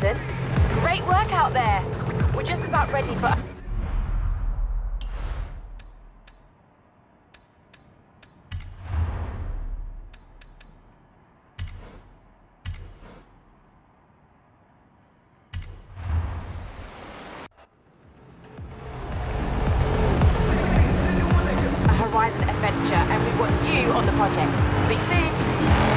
Jason. Great work out there. We're just about ready for... Horizon Adventure, and we want you on the project. Speak soon.